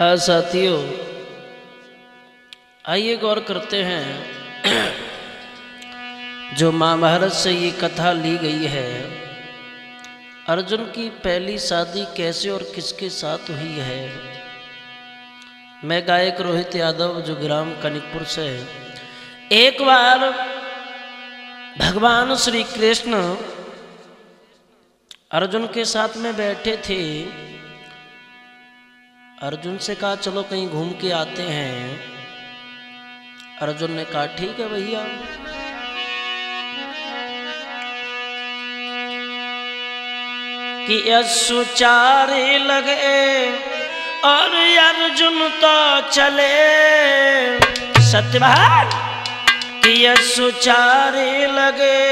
हाँ साथियों, आइए गौर करते हैं जो महाभारत से ये कथा ली गई है। अर्जुन की पहली शादी कैसे और किसके साथ हुई है। मैं गायक रोहित यादव, जो ग्राम कणिकपुर से है। एक बार भगवान श्री कृष्ण अर्जुन के साथ में बैठे थे। अर्जुन से कहा चलो कहीं घूम के आते हैं। अर्जुन ने कहा ठीक है भैया। कि असुचारे लगे और अर्जुन तो चले सत्यवान। कि असुचारे लगे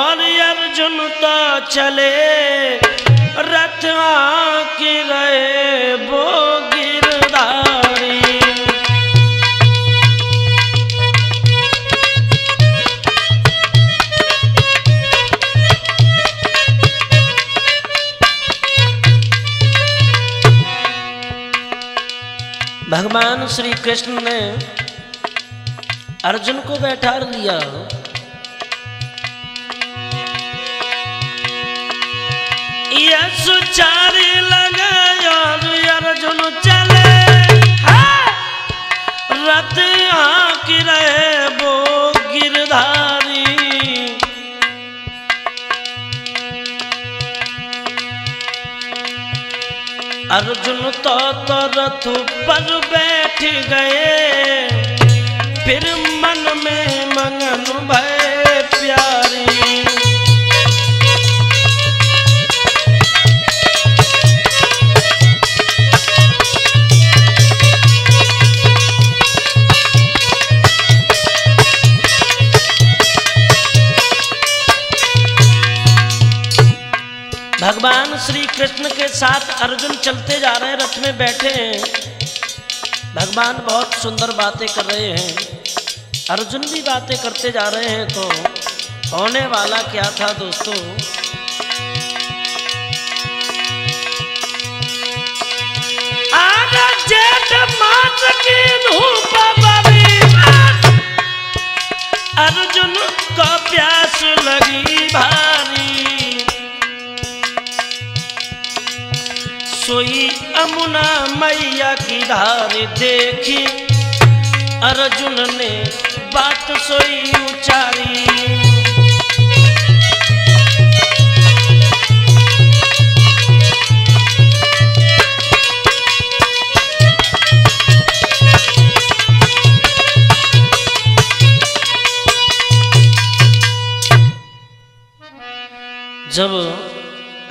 और अर्जुन तो चले, रथ आके गए वो गिरधारी। भगवान श्री कृष्ण ने अर्जुन को बैठा लिया। सुचारी लगे और अर्जुन चले, रथ आके रहे वो गिरधारी। अर्जुन तो रथ पर बैठ गए, फिर मन में मगन भय प्यारी। भगवान श्री कृष्ण के साथ अर्जुन चलते जा रहे हैं, रथ में बैठे हैं। भगवान बहुत सुंदर बातें कर रहे हैं, अर्जुन भी बातें करते जा रहे हैं। तो होने वाला क्या था दोस्तों, अर्जुन को प्यास लगी भारी। सोई यमुना मैया की धार देखी, अर्जुन ने बात सोई उचारी। जब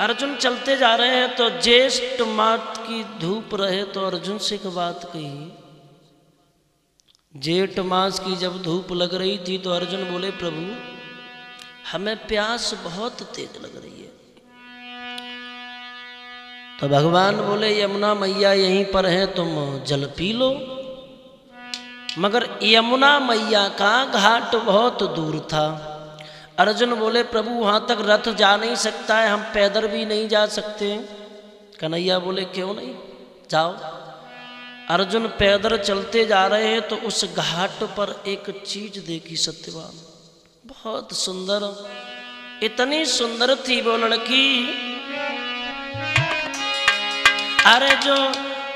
अर्जुन चलते जा रहे हैं तो ज्येष्ठ मात की धूप रहे, तो अर्जुन से एक बात कही। जेठ मास की जब धूप लग रही थी तो अर्जुन बोले प्रभु हमें प्यास बहुत तेज लग रही है। तो भगवान बोले यमुना मैया यहीं पर है, तुम जल पी लो। मगर यमुना मैया का घाट बहुत दूर था। अर्जुन बोले प्रभु वहाँ तक रथ जा नहीं सकता है, हम पैदल भी नहीं जा सकते। कन्हैया बोले क्यों नहीं, जाओ। अर्जुन पैदल चलते जा रहे हैं तो उस घाट पर एक चीज देखी सत्यवान, बहुत सुंदर। इतनी सुंदर थी वो लड़की, अरे जो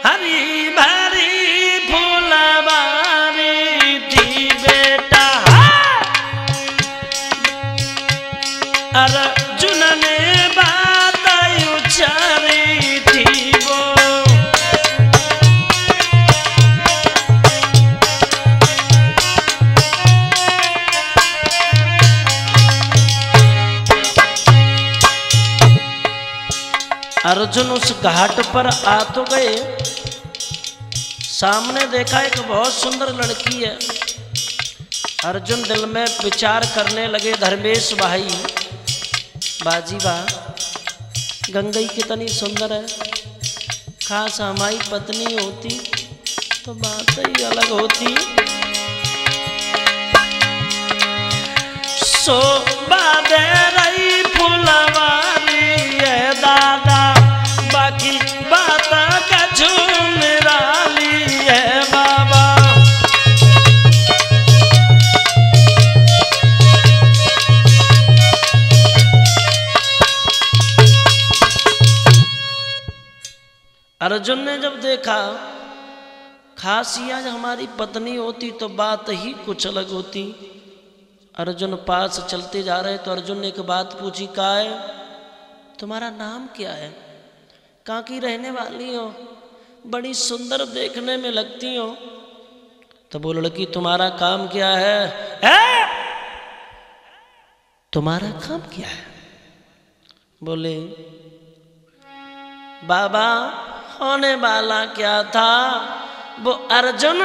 हरी भरी फूलवारी थी बेटा। अर्जुन ने बात उचारी थी वो। अर्जुन उस घाट पर आ तो गए, सामने देखा एक बहुत सुंदर लड़की है। अर्जुन दिल में विचार करने लगे, धर्मेश भाई बाजी वाह, गंगई कितनी सुंदर है, खास हमारी पत्नी होती तो बात ही अलग होती। शोभा दे रही फुलवारी है दादा, बाकी बात का झूम रहा। अर्जुन ने जब देखा खासिया हमारी पत्नी होती तो बात ही कुछ अलग होती। अर्जुन पास चलते जा रहे तो अर्जुन ने एक बात पूछी, कहा है तुम्हारा नाम क्या है, कहाँ की रहने वाली हो, बड़ी सुंदर देखने में लगती हो। तो वो लड़की तुम्हारा काम क्या है, तुम्हारा काम क्या है। बोले बाबा होने वाला क्या था वो अर्जुन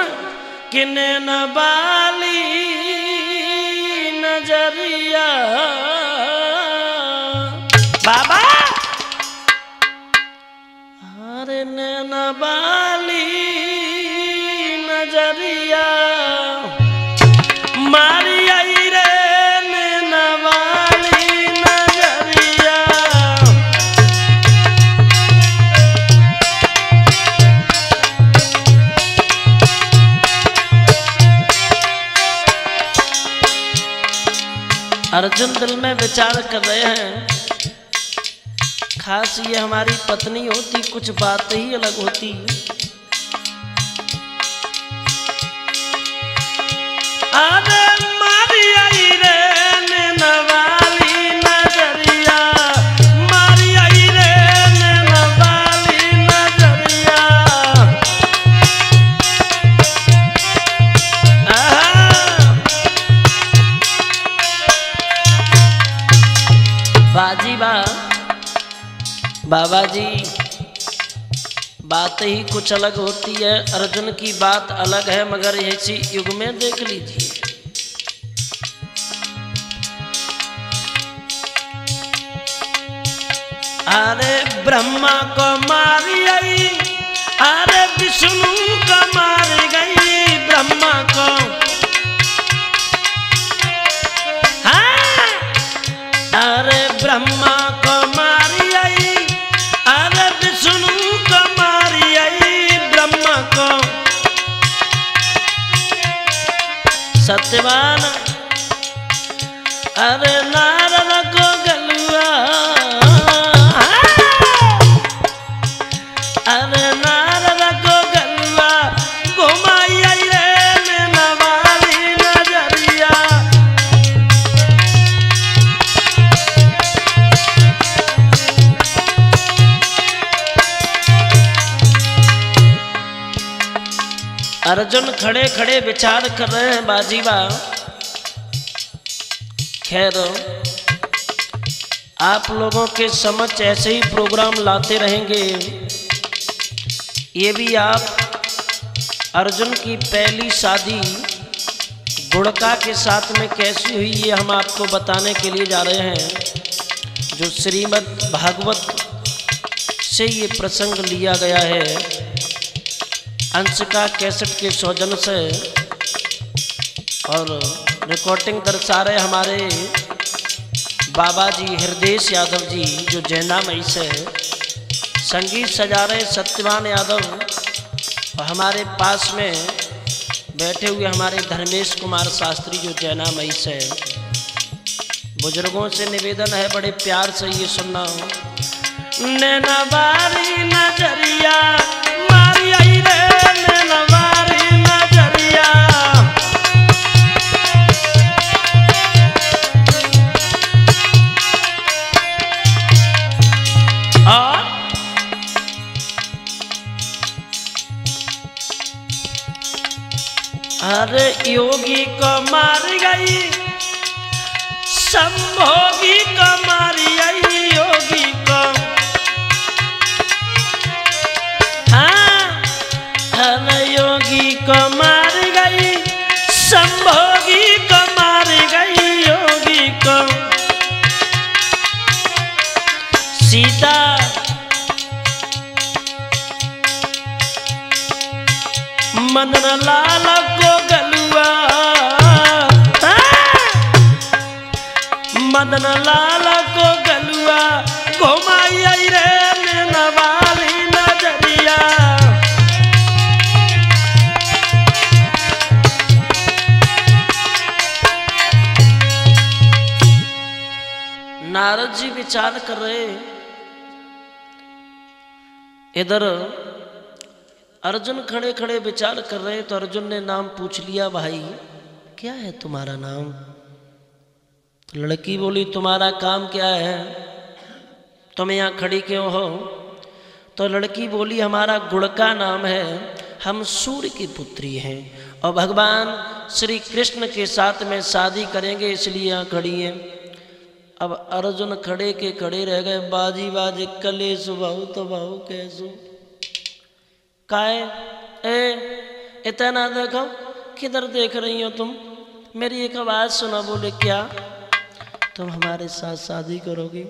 किने न बाली नजरिया। बाबा हरे न बाली नजरिया मारिया रे न बाली नजरिया। अर्जुन दिल में विचार कर रहे हैं, खास ये हमारी पत्नी होती कुछ बात ही अलग होती। अरे मारी आई रे नवाली नजरिया, मारी आई रे नवाली नजरिया। बाजी बा बाबा जी बात ही कुछ अलग होती है। अर्जुन की बात अलग है मगर ऐसी युग में देख लीजिए। अरे ब्रह्मा को मारी गई, अरे विष्णु को मारी गई, ब्रह्मा को हाँ? अरे ब्रह्मा को मारी गई, अरे विष्णु को मारी आई, ब्रह्मा को सत्यवान, अरे नारद को गलुआ, अरे नारद को गलुआ घुमाई रे नवाली नजरिया। अर्जुन खड़े खड़े विचार कर रहे हैं बाजीबा। खैर आप लोगों के समक्ष ऐसे ही प्रोग्राम लाते रहेंगे। ये भी आप अर्जुन की पहली शादी गुड़का के साथ में कैसी हुई ये हम आपको बताने के लिए जा रहे हैं, जो श्रीमद् भागवत से ये प्रसंग लिया गया है अंशिका कैसेट के सौजन्य से, और रिकॉर्डिंग दर्शा रहे हमारे बाबा जी हिरदेश यादव जी जो जैनामई से, संगीत सजा रहे सत्यवान यादव, और हमारे पास में बैठे हुए हमारे धर्मेश कुमार शास्त्री जो जैनामई से। बुजुर्गों से निवेदन है बड़े प्यार से ये सुनना नैना बारी नजरिया अरे योगी को मार गई संभोगी को मारी आई योगी को हाँ, अरे योगी को मार गई संभोगी को मारी गई योगी को। सीता मदन लाल को गलुआ मदन लाल को गलुआ घुमाई रे नवाली नजरिया। नारद जी विचार कर रहे, इधर अर्जुन खड़े खड़े विचार कर रहे, तो अर्जुन ने नाम पूछ लिया, भाई क्या है तुम्हारा नाम? तो लड़की बोली, तुम्हारा काम क्या है, तुम यहाँ खड़ी क्यों हो? तो लड़की बोली, हमारा गुड़का नाम है, हम सूर्य की पुत्री हैं और भगवान श्री कृष्ण के साथ में शादी करेंगे, इसलिए यहाँ खड़ी हैं। अब अर्जुन खड़े के खड़े रह गए, बाजी बाज कले सुबाहु तो बाहु कैसु काए ए इतना देखो, किधर देख रही हो तुम, मेरी एक आवाज़ सुना। बोले, क्या तुम हमारे साथ शादी करोगी?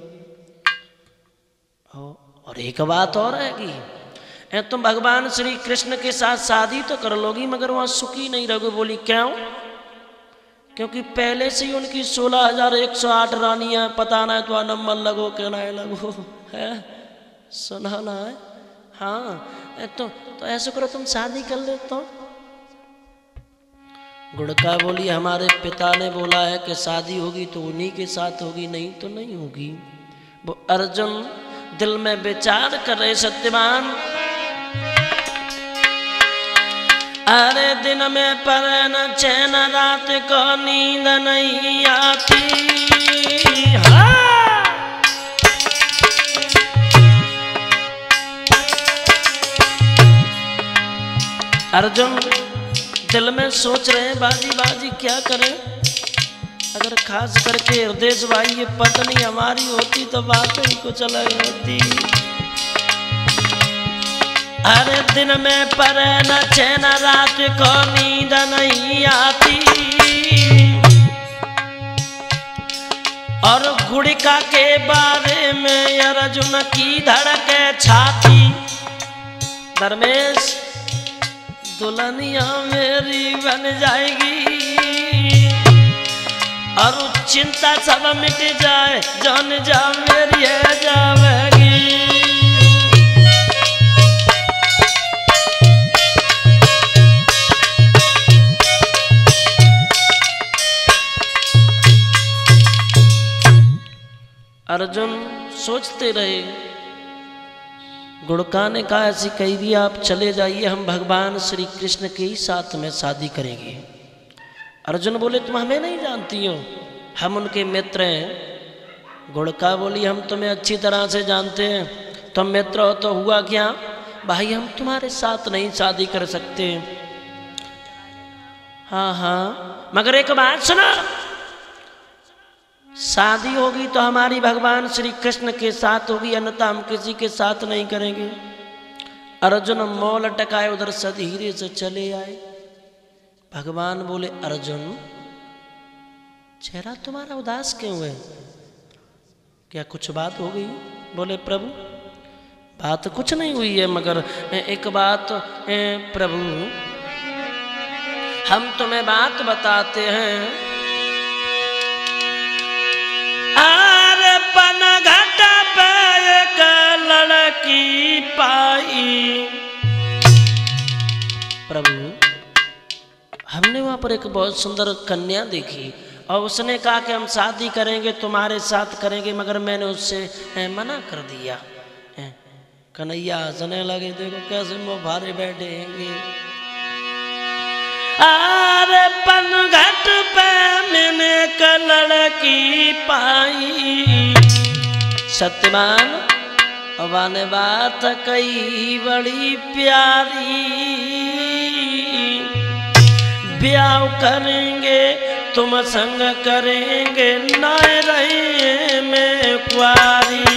और एक बात और रहेगी, तुम भगवान श्री कृष्ण के साथ शादी तो कर लोगी मगर वहाँ सुखी नहीं रहोगी। बोली, क्यों? क्योंकि पहले से ही उनकी 16,108 रानियाँ, पता ना है तो नंबर लगो क्या ना लगो है सुना ना है। हाँ तो ऐसा करो तुम शादी कर लेते हो। गुड़का बोली, हमारे पिता ने बोला है कि शादी होगी तो उन्हीं के साथ होगी, नहीं तो नहीं होगी। वो अर्जुन दिल में विचार कर रहे, सत्यवान अरे दिन में पर न चैन, रात को नींद नहीं आती। हाँ अर्जुन दिल में सोच रहे हैं, बाजी बाजी क्या करें, अगर खास करके हिरदेश भाई ये पत्नी हमारी होती तो बात ही कुछ अलग होती। अरे दिन में पर न चैन, रात को नींद नहीं आती। और गुड़िका के बारे में अर्जुन की धड़के छाती। धर्मेश दुल्हनिया मेरी बन जाएगी और चिंता सब मिट जाए, जान जा मेरी है जावेगी। अर्जुन सोचते रहे। गुड़का ने कहा, ऐसी कही भी आप चले जाइए, हम भगवान श्री कृष्ण के ही साथ में शादी करेंगे। अर्जुन बोले, तुम हमें नहीं जानती हो, हम उनके मित्र हैं। गुड़का बोली, हम तुम्हें अच्छी तरह से जानते हैं, तुम मित्र हो तो हुआ क्या। भाई हम तुम्हारे साथ नहीं शादी कर सकते। हाँ मगर एक बात सुना, शादी होगी तो हमारी भगवान श्री कृष्ण के साथ होगी, अन्यथा हम किसी के साथ नहीं करेंगे। अर्जुन मौल टकाए उधर से धीरे से चले आए। भगवान बोले, अर्जुन चेहरा तुम्हारा उदास क्यों है, क्या कुछ बात हो गई? बोले, प्रभु बात कुछ नहीं हुई है मगर एक बात प्रभु, हम तुम्हें बात बताते हैं। पनघट पे एक लड़की पाई। प्रभु हमने वहां पर एक बहुत सुंदर कन्या देखी और उसने कहा कि हम शादी करेंगे, तुम्हारे साथ करेंगे, मगर मैंने उससे मना कर दिया। कन्हैया हंसने लगे, देखो कैसे मुँह भारे बैठेंगे। अरे पनघट पे मैंने एक लड़की पाई। सत्यवान बाबा ने बात कही बड़ी प्यारी, ब्याह करेंगे तुम संग करेंगे, ना रहे मैं कुआरी।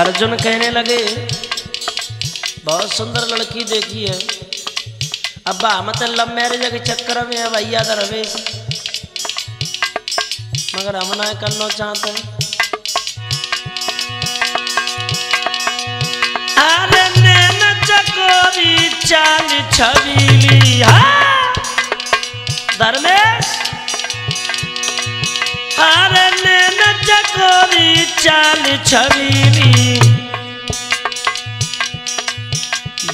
अर्जुन कहने लगे, बहुत सुंदर लड़की देखी है, अब्बा मतलब लव मैरिज के चक्कर में है भैया दरवेश, मगर हम ना करना चाहते हैं। चकोरी चाल छबीली। हाँ धर्मेश चकोरी चाल छबीली,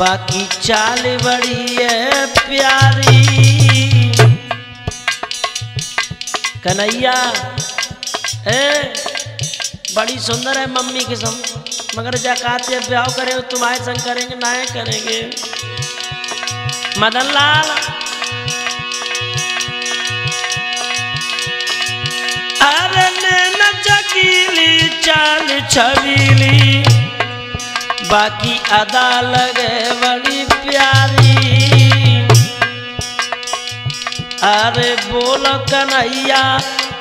बाकी चाल बड़ी है प्यारी। कन्हैया बड़ी सुंदर है मम्मी के संग, मगर जाकात जब ब्याह करें तुम्हारे संग करेंगे नाये करेंगे। मदन लाल अरे न जकीली चाल छबीली बाकी अदा लगे बड़ी प्यारी। अरे बोलो कन्हैया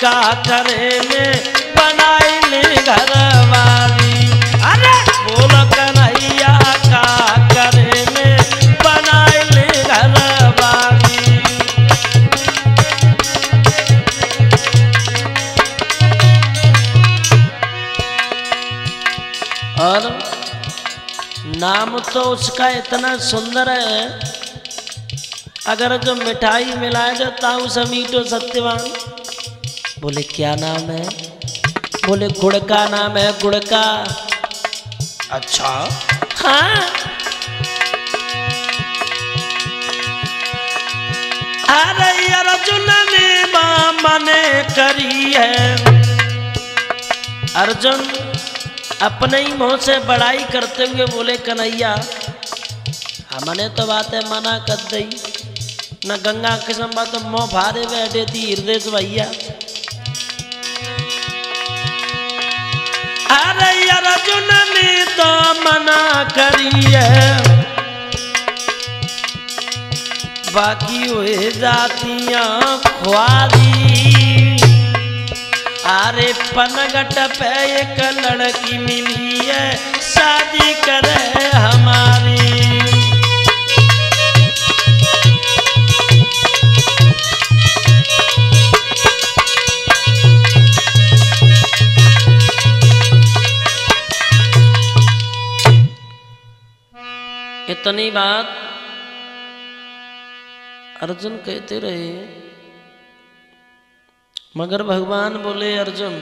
का करे में बनाई ले घरवाली। अरे बोलो कन्हैया का करे में बनाई ले घरवाली। और नाम तो उसका इतना सुंदर है, अगर जो मिठाई मिलाए जो ताऊ समीटो सत्यवान। बोले क्या नाम है? बोले गुड़का नाम है, गुड़का। अच्छा हाँ। अरे अर्जुन ने मने करी है, अर्जुन अपने ही मुंह से बड़ाई करते हुए बोले कन्हैया हमने तो बात है मना कर दी न गंगा किस्म बात तो मोह भारे बैठे थी हिरदेश भैया। अरे अर्जुन ने तो मना करी है बाकी हुए जातियां ख्वारी। अरे पनगट पे एक लड़की मिली है शादी करे हमारी। इतनी बात अर्जुन कहते रहे, मगर भगवान बोले अर्जुन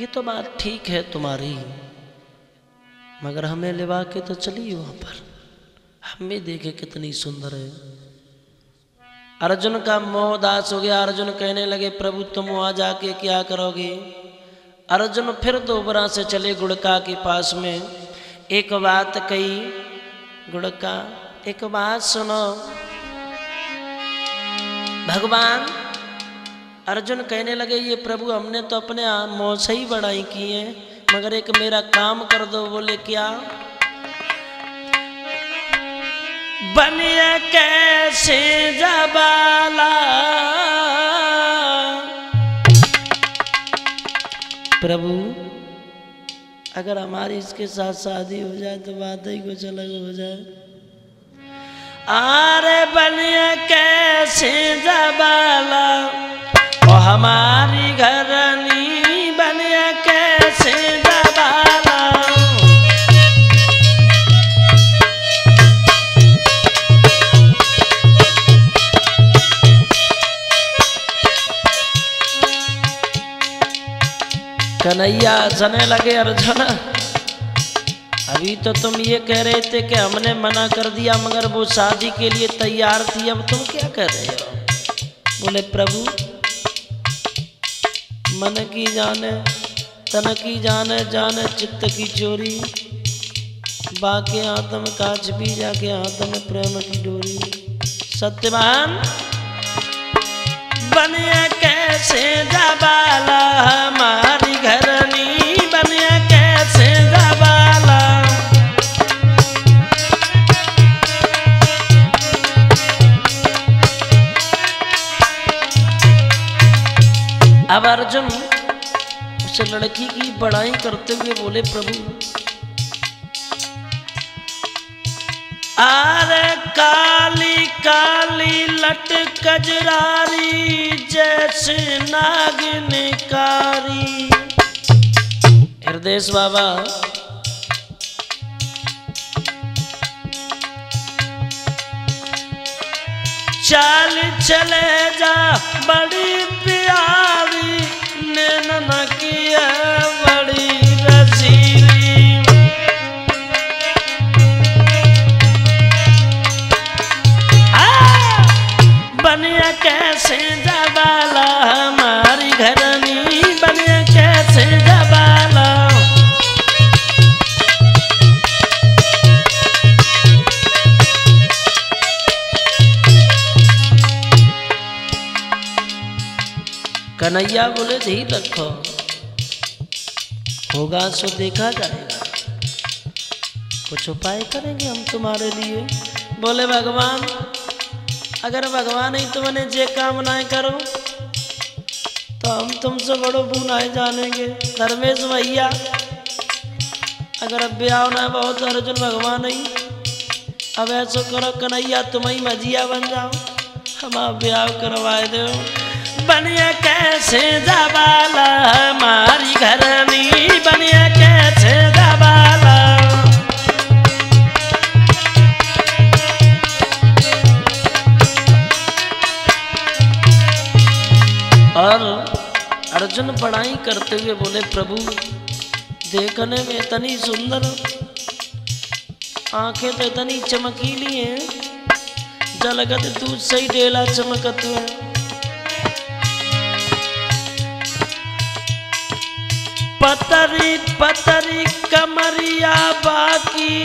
ये तो बात ठीक है तुम्हारी, मगर हमें लेवा के तो चली वहाँ पर, हम भी देखे कितनी सुंदर है। अर्जुन का मोह उदास हो गया। अर्जुन कहने लगे प्रभु तुम वहाँ जाके क्या करोगे? अर्जुन फिर दोबारा से चले गुड़का के पास में। एक बात कही, गुड़का एक बात सुनो। भगवान अर्जुन कहने लगे ये प्रभु हमने तो अपने मोह से ही बड़ाई की है, मगर एक मेरा काम कर दो। बोले क्या? बनिए कैसे जबाला। प्रभु अगर हमारी इसके साथ शादी हो जाए तो बात ही कुछ अलग हो जाए। आरे बनिए कैसे जबाला और हमारी घरनी बनिए कैसे दबाला। कन्हैया हंसने लगे अर्जुन अभी तो तुम ये कह रहे थे कि हमने मना कर दिया, मगर वो शादी के लिए तैयार थी, अब तुम क्या कर रहे हो? बोले प्रभु मन की जाने तन की जाने जाने चित्त की चोरी, बाके आत्म काज भी जाके आत्म प्रेम की डोरी। सत्यवान बनिया कैसे जबाला हमारी घरनी बनिया कैसे जबाला। अब अर्जुन उस लड़की की बड़ाई करते हुए बोले प्रभु अरे काली काली लटकजरारी जैसे नागिनकारी। हिरदेश बाबा चाल चले जा बड़ी प्यारी नैना की है बड़ी रसीली। कन्हैया बोले धीर रखो, होगा सो देखा जाएगा, कुछ उपाय करेंगे हम तुम्हारे लिए। बोले भगवान, अगर भगवान ही तुमने जे कामनाएं करो तो हम तुमसे बड़ो बुनाए जानेंगे। धर्मेश भैया, अगर अब ब्याह ना बहुत अर्जुन भगवान ही, अब ऐसा करो कन्हैया तुम ही मजिया बन जाओ, हमारा ब्याह करवाए दो। बनिया कैसे दबाला हमारी घरानी, बनिया कैसे दबाला, और अर्जुन पढ़ाई करते हुए बोले प्रभु देखने में इतनी सुंदर, आंखें तो इतनी चमकीली हैं, जलगत दूध से ही डेला चमकत है। पतरी पतरी कमरिया बाकी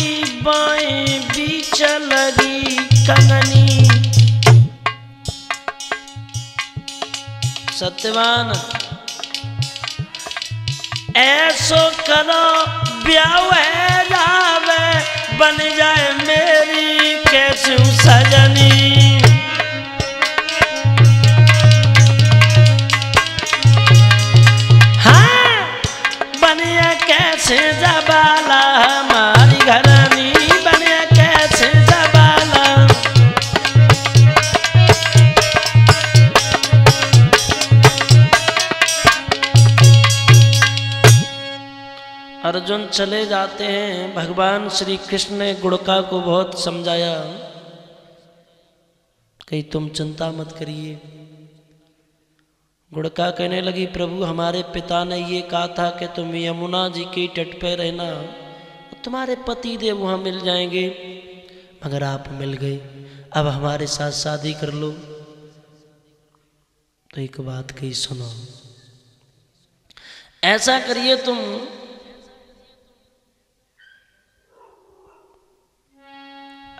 बाएं बीच लगी कंगनी। सत्यवान, ऐसो करो ब्याह है जावे, बन जाए मेरी कैसी सजनी। हाँ, बनिया कैसे जबाला हमारी घरानी, बनिया कैसे जबाला। अर्जुन चले जाते हैं। भगवान श्री कृष्ण ने गुड़का को बहुत समझाया, कहीं तुम चिंता मत करिए। गुड़का कहने लगी प्रभु, हमारे पिता ने ये कहा था कि तुम यमुना जी के तट पर रहना, तुम्हारे पति देव वहाँ मिल जाएंगे, मगर आप मिल गए, अब हमारे साथ शादी कर लो। तो एक बात कही, सुनो, ऐसा करिए तुम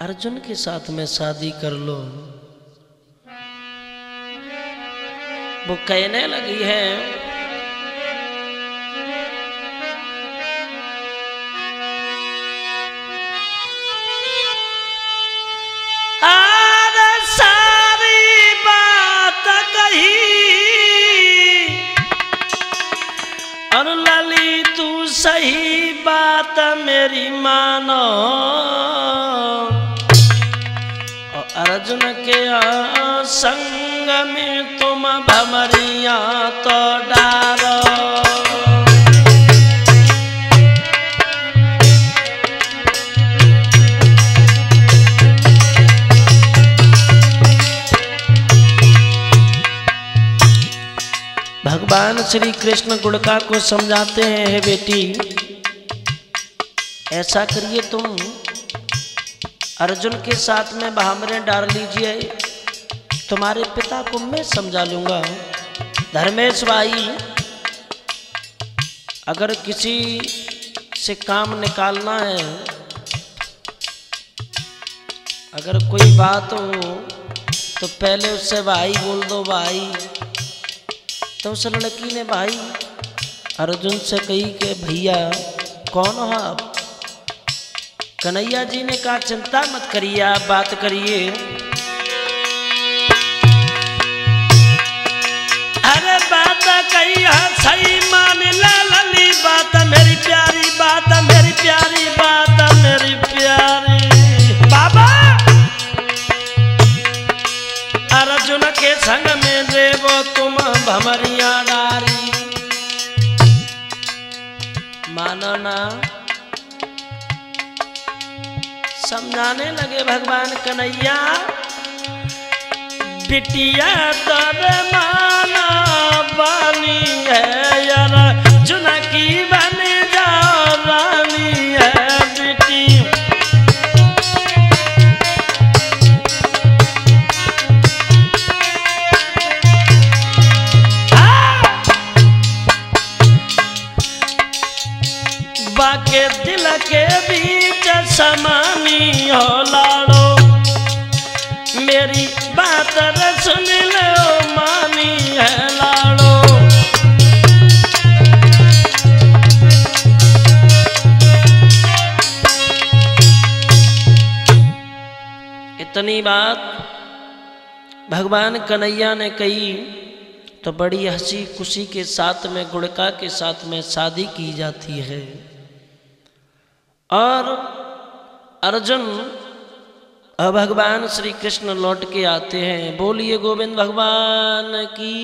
अर्जुन के साथ में शादी कर लो। वो कहने लगी है, आरे सारी बात कही और लली तू सही बात मेरी मानो, अर्जुन के संग में तुम भमरिया तो डारो। भगवान श्री कृष्ण गुड़का को समझाते हैं, हे बेटी ऐसा करिए तुम अर्जुन के साथ में भामरे डाल लीजिए, तुम्हारे पिता को मैं समझा लूँगा। धर्मेश भाई, अगर किसी से काम निकालना है, अगर कोई बात हो तो पहले उससे भाई बोल दो भाई। तो उस लड़की ने भाई अर्जुन से कही कि भैया कौन हो आप? कन्हैया जी ने कहा चिंता मत करिए, आप बात करिए। अरे बात कही सही मान लाली बात मेरी प्यारी, बात मेरी प्यारी, बात मेरी प्यारी। बाबा अर्जुन के संग में देवो तुम भमरिया नारी, मानो ना। समझाने लगे भगवान कन्हैया, बिटिया तब माना बानी है यार, चुनकी बन जाओ रानी है बिटी। बाके दिल के बीच समानी हो लाड़ो, मेरी बात सुन लो मानी है लाड़ो। इतनी बात भगवान कन्हैया ने कही तो बड़ी हंसी खुशी के साथ में गुड़का के साथ में शादी की जाती है। और अर्जुन भगवान श्री कृष्ण लौट के आते हैं। बोलिए गोविंद भगवान की।